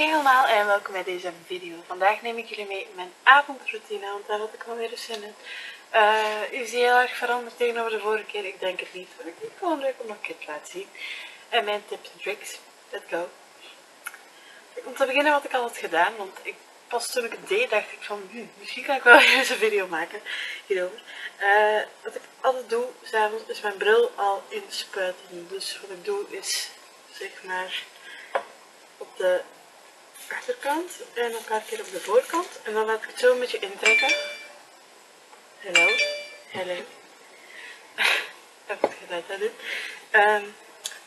Hey allemaal en welkom bij deze video. Vandaag neem ik jullie mee in mijn avondroutine, want daar had ik alweer zin in. Is die heel erg veranderd tegenover de vorige keer? Ik denk het niet, want ik vind het gewoon leuk om nog een keer te laten zien. En mijn tips en tricks, let's go. Om te beginnen wat ik al had gedaan, want pas toen ik het deed dacht ik van, misschien kan ik wel eens een video maken hierover. Wat ik altijd doe, s'avonds, is mijn bril al inspuiten. Dus wat ik doe is, zeg maar, op de achterkant en een paar keer op de voorkant en dan laat ik het zo een beetje intrekken. Hello. Even het geluid aan doen.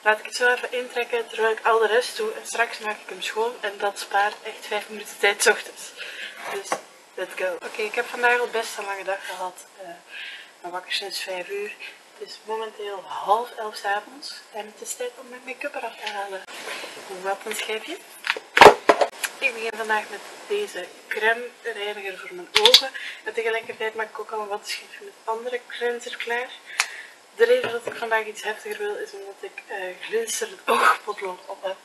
Laat ik het zo even intrekken terwijl ik al de rest doe en straks maak ik hem schoon en dat spaart echt 5 minuten tijd 's ochtends. Dus let's go. Oké, ik heb vandaag al best een lange dag gehad. Ik ben wakker sinds 5 uur. Het is momenteel 10:30 s'avonds en het is tijd om mijn make-up eraf te halen. Wat een schijfje. Ik begin vandaag met deze crème reiniger voor mijn ogen. En tegelijkertijd maak ik ook al een wat schijfje met andere cleanser klaar. De reden dat ik vandaag iets heftiger wil is omdat ik glinsterend oogpotlood op heb.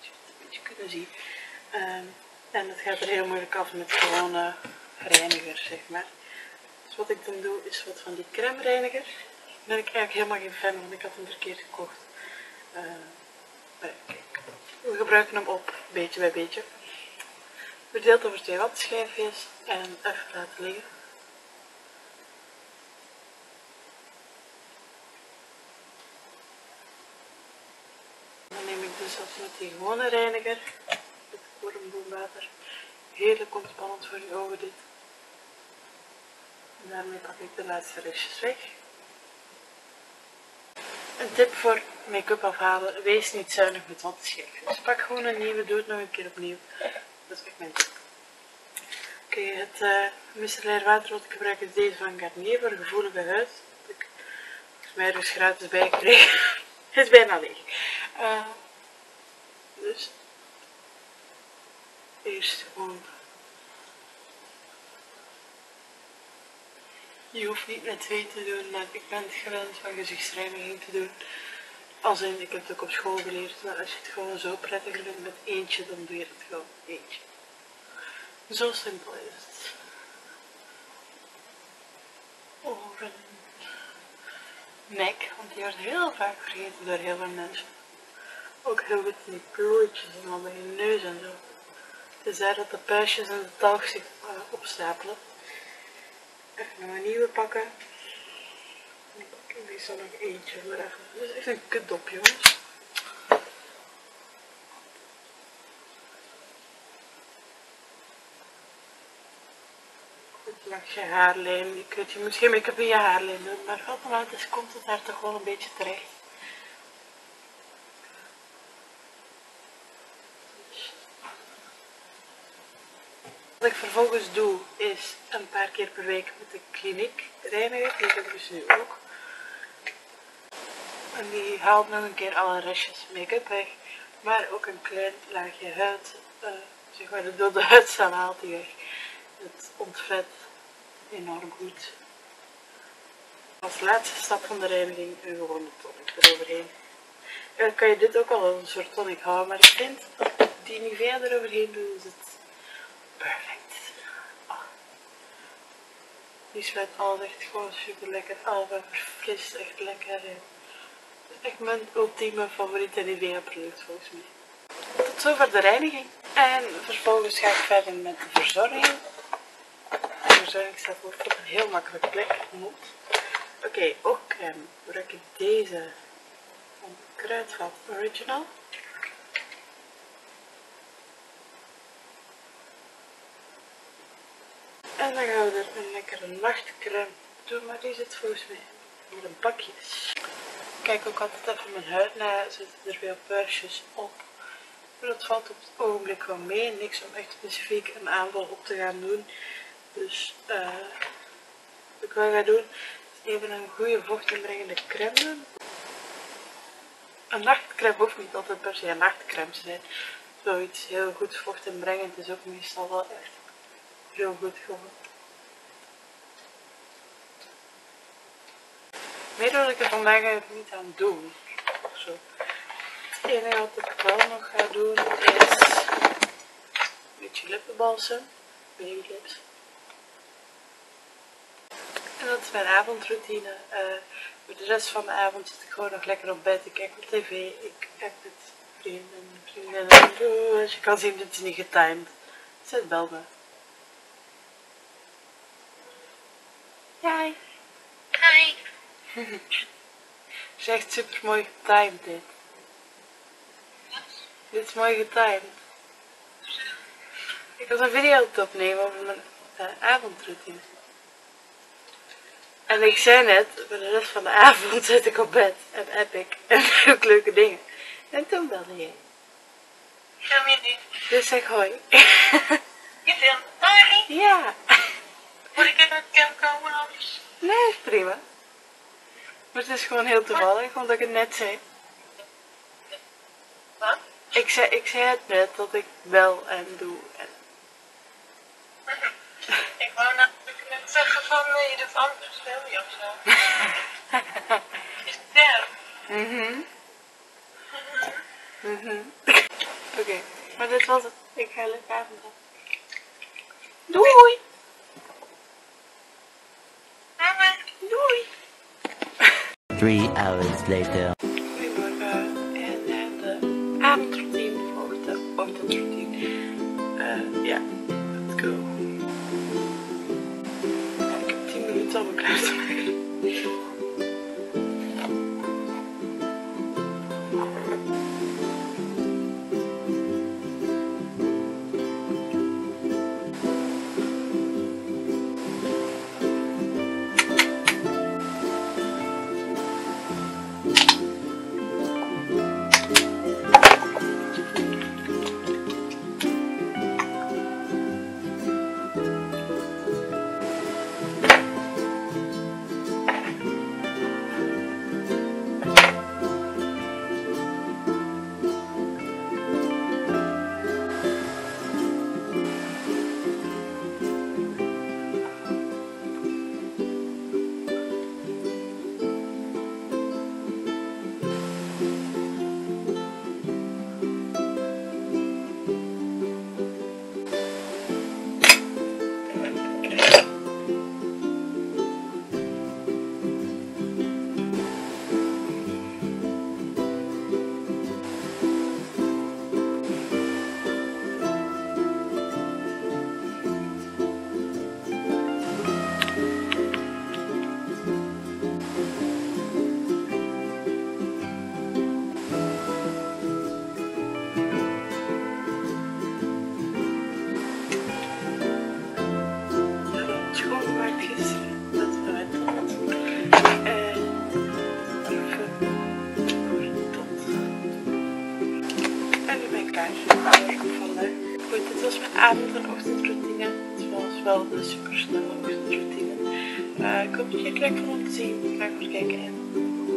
Dat je het een beetje kunnen zien. En het gaat er heel moeilijk af met gewone reiniger, zeg maar. Dus wat ik dan doe is wat van die crème reiniger. Daar ben ik eigenlijk helemaal geen fan, want ik had hem verkeerd gekocht. We gebruiken hem op, beetje bij beetje. Verdeeld over 2 wattenschijfjes en even laten liggen. Dan neem ik dus als met die gewone reiniger, met warmboomwater. Heerlijk ontspannend voor je ogen dit. En daarmee pak ik de laatste restjes weg. Een tip voor make-up afhalen, wees niet zuinig met wattenschijfjes. Dus pak gewoon een nieuwe, doe het nog een keer opnieuw. Dat is echt mijn tip. Oké, het micellair water wat ik gebruik is deze van Garnier voor gevoelige huid. Dat ik volgens mij dus gratis bij kreeg. Het is bijna leeg. Dus eerst gewoon. Je hoeft niet met 2 te doen, maar ik ben het gewend van gezichtsreiniging te doen. Als in, ik heb het ook op school geleerd, maar als je het gewoon zo prettig doet met eentje, dan doe je het gewoon eentje. Zo simpel is het. Oren. Nek, want die wordt heel vaak vergeten door heel veel mensen. Ook heel goed in die plooitjes en dan bij je neus en zo. Het is daar dat de puistjes en de talg zich opstapelen. Even nog een nieuwe pakken. Ik pak er meestal nog eentje voor even. Dit is echt een kutdop, jongens. Goed langs je haarlijn. Je kunt je misschien make-up in je haarlijn doen, maar wat dan uit is, komt het daar toch wel een beetje terecht. Wat ik vervolgens doe is een paar keer per week met de kliniek reinigen, die heb ik dus nu ook. En die haalt nog een keer alle restjes make-up weg, maar ook een klein laagje huid, zeg maar de dode huidcel haalt die weg. Het ontvet enorm goed. Als laatste stap van de reiniging een gewone tonic eroverheen. En dan kan je dit ook al als een soort tonic houden, maar ik vind dat ik die Nivea eroverheen doe, is het perfect. Oh. Die spuit alles echt gewoon super lekker. Allemaal verfrist, echt lekker. Echt mijn ultieme favoriete Nivea product volgens mij. Tot zover de reiniging. En vervolgens ga ik verder met de verzorging. De verzorging staat ook op een heel makkelijke plek. Oké, oogcrème. Gebruik ik deze van Kruidvat Original. En dan gaan we er een lekkere nachtcrème doen, maar die zit volgens mij in de bakjes. Ik kijk ook altijd even mijn huid na, zitten er veel puistjes op. Maar dat valt op het ogenblik wel mee, niks om echt specifiek een aanval op te gaan doen. Dus wat ik wel ga doen, is even een goede vochtinbrengende crème doen. Een nachtcrème hoeft niet altijd per se een nachtcrème te zijn. Zoiets heel goed vochtinbrengend is ook meestal wel echt heel goed gewoon. Meer wil ik er vandaag niet aan doen. Zo. Het enige wat ik wel nog ga doen is een beetje lippenbalsem, babylips. En dat is mijn avondroutine. Voor de rest van de avond zit ik gewoon nog lekker op bed. Ik kijk op tv. Ik heb het vriendinnen. Als je kan zien, dit is niet getimed. Zet bel me. Hi. Hi. Het is echt super mooi getimed dit. Wat? Dit is mooi getimed. Ik was een video opnemen over mijn avondroutine. En ik zei net, voor de rest van de avond zit ik op bed en app ik en doe ik leuke dingen. En toen belde jij. Ik wil je niet. Dus zeg hoi. Je filmt hoi? Ja. Moet ik even naar komen anders? Nee, is prima. Maar het is gewoon heel toevallig, omdat ik het net zei. Wat? Ik zei het net, dat ik bel en doe. En... ik wou natuurlijk net zeggen van, je doet anders, wil je ofzo. Is daar? Oké, maar dit was het. Ik ga lekker avond hebben. Doei! Mama. Doei! 3 hours later. Goedemorgen en de avondroutine voor de ochtendroutine. Ja, let's go. Ik heb 10 minuten om me klaar te maken. Avond- en ochtendroutine. Het was wel een super snelle ochtendroutine. Ik hoop dat je het leuk vond om te zien. Ga gewoon kijken en...